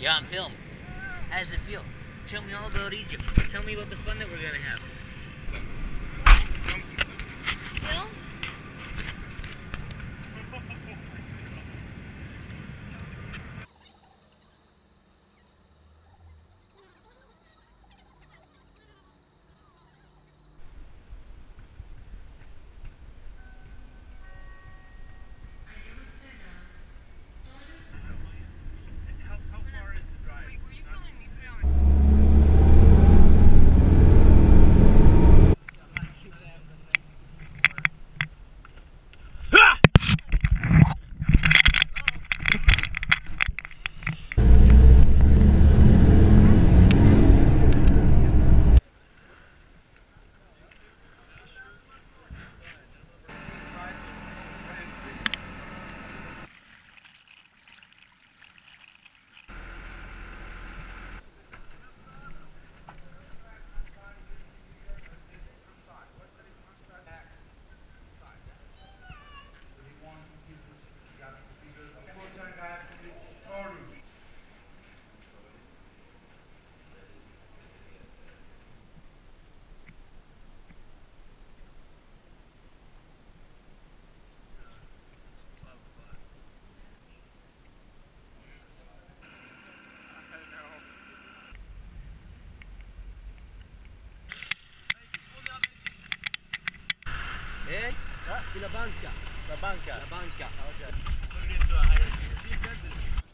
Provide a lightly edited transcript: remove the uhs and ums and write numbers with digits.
Yeah, I'm filmed. How does it feel? Tell me all about Egypt. Tell me about the fun that we're going to have. Film? Hey, that's the banca. Okay. Put it into a higher gear.